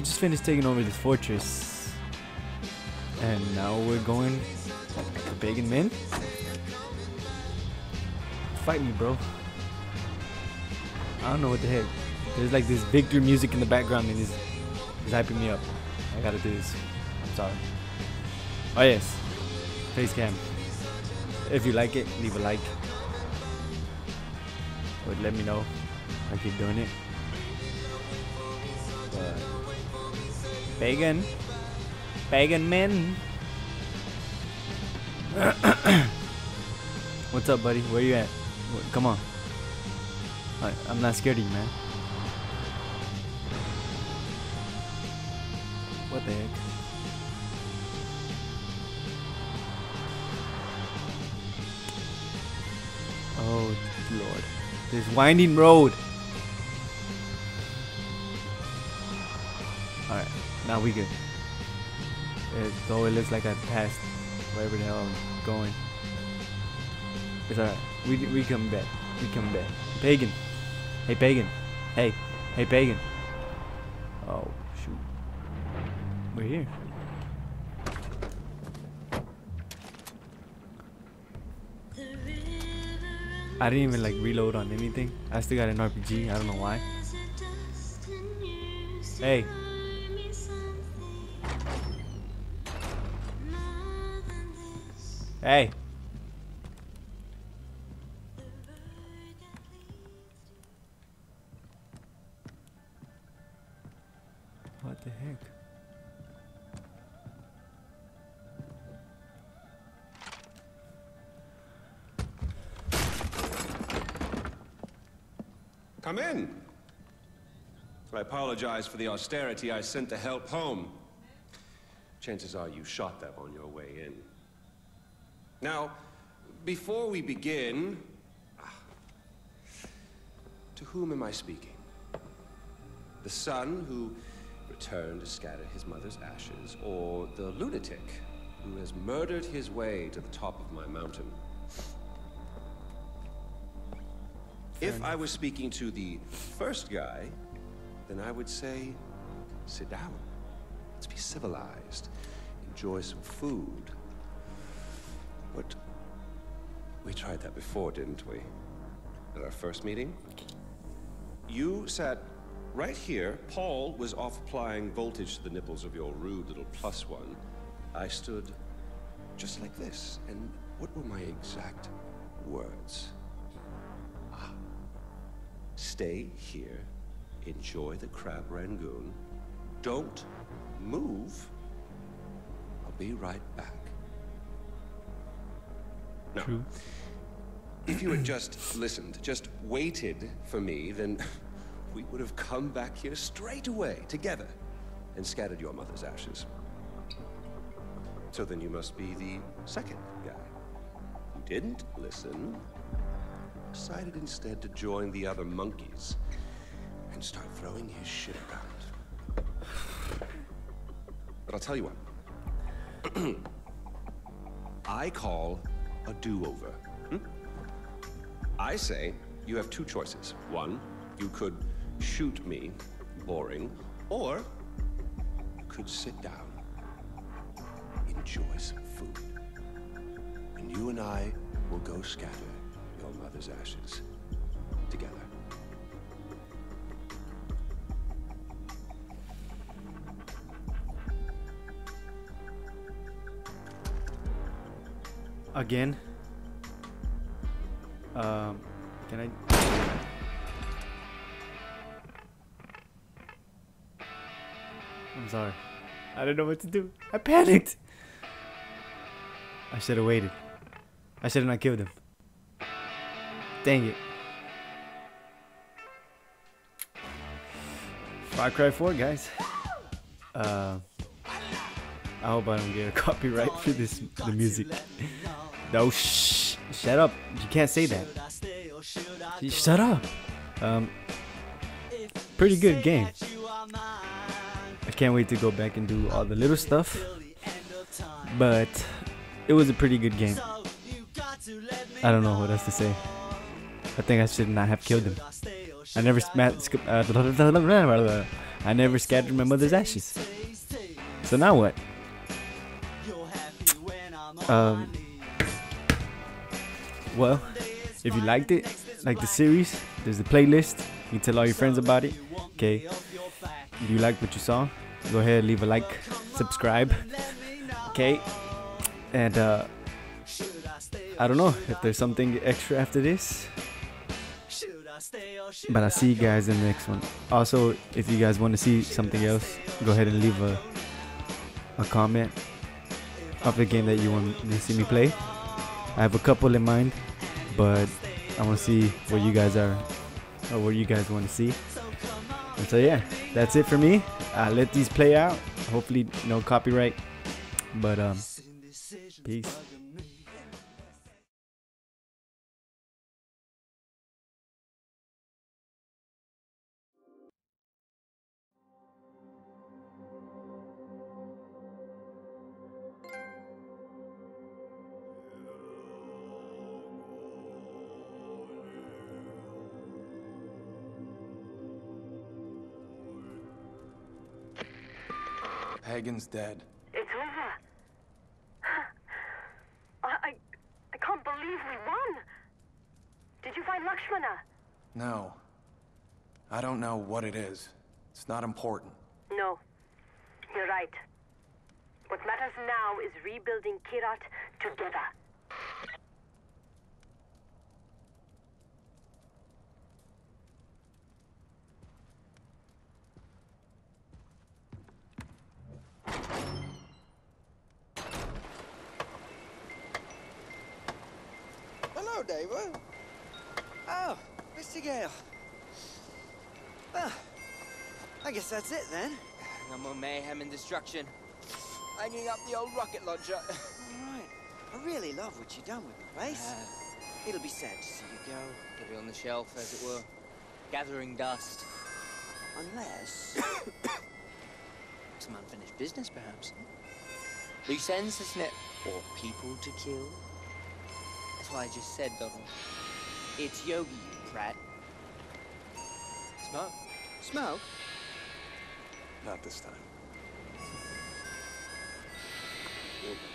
we just finished taking over this fortress, and now we're going to Pagan Min. Fight me, bro. I don't know what the heck. There's like this victory music in the background and it's hyping me up. I gotta do this. I'm sorry. Oh yes, face cam. If you like it, leave a like. But let me know if I keep doing it. But Pagan Min. What's up, buddy? Where you at? Come on. I'm not scared of you, man. What the heck? Oh Lord, this winding road. All right, now we good. Though it looks like I passed wherever the hell I'm going. It's all right. We come back. We come back. Pagan. Hey, Pagan. Hey, Pagan. Oh, shoot. We're here. I didn't even like reload on anything. I still got an RPG. I don't know why. Hey. Hey. What the heck? Come in. I apologize for the austerity I sent to help home. Chances are you shot them on your way in. Now, before we begin, to whom am I speaking? The son who returned to scatter his mother's ashes, or the lunatic who has murdered his way to the top of my mountain? If I was speaking to the first guy, then I would say, sit down. Let's be civilized. Enjoy some food. But we tried that before, didn't we? At our first meeting? You sat right here. Paul was off applying voltage to the nipples of your rude little plus one. I stood just like this. And what were my exact words? Stay here, enjoy the Crab Rangoon, don't move, I'll be right back. No. True. If you had just listened, just waited for me, then we would have come back here straight away, together, and scattered your mother's ashes. So then you must be the second guy who didn't listen. Decided instead to join the other monkeys and start throwing his shit around. But I'll tell you what. I call a do-over. I say you have two choices. One, you could shoot me, boring, or you could sit down, enjoy some food, and you and I will go scatter mother's ashes together. Again? Can I? I'm sorry. I don't know what to do. I panicked. I should have waited. I should have not killed him. Dang it. Far Cry 4, guys. I hope I don't get a copyright for the music. No, shut up. You can't say that. Shut up. Pretty good game. I can't wait to go back and do all the little stuff. But it was a pretty good game. I don't know what else to say. I think I should not have killed him. I never I never scattered my mother's ashes. So now what? Well, if you liked it, like the series, there's the playlist. You tell all your friends about it. Okay. If you liked what you saw, go ahead, leave a like, subscribe. Okay. And I don't know if there's something extra after this, but I'll see you guys in the next one. Also, if you guys want to see something else, go ahead and leave a comment of the game that you want to see me play. I have a couple in mind, but I want to see what you guys are, or what you guys want to see. And so yeah, that's it for me. I'll let these play out, hopefully no copyright, but peace. Pagan's dead. It's over. I can't believe we won. Did you find Lakshmana? No. I don't know what it is. It's not important. No. You're right. What matters now is rebuilding Kirat together. Hello, David. Oh, Mr. Gale. Well, I guess that's it then. No more mayhem and destruction. Hanging up the old rocket launcher. All right. I really love what you've done with the place. It'll be sad to see you go. It'll be on the shelf, as it were, gathering dust. Unless some unfinished business, perhaps. Loose ends, isn't it? Or people to kill? That's why I just said, Donald. It's Yogi, you brat. Smoke? Smoke? Not this time. Yogi.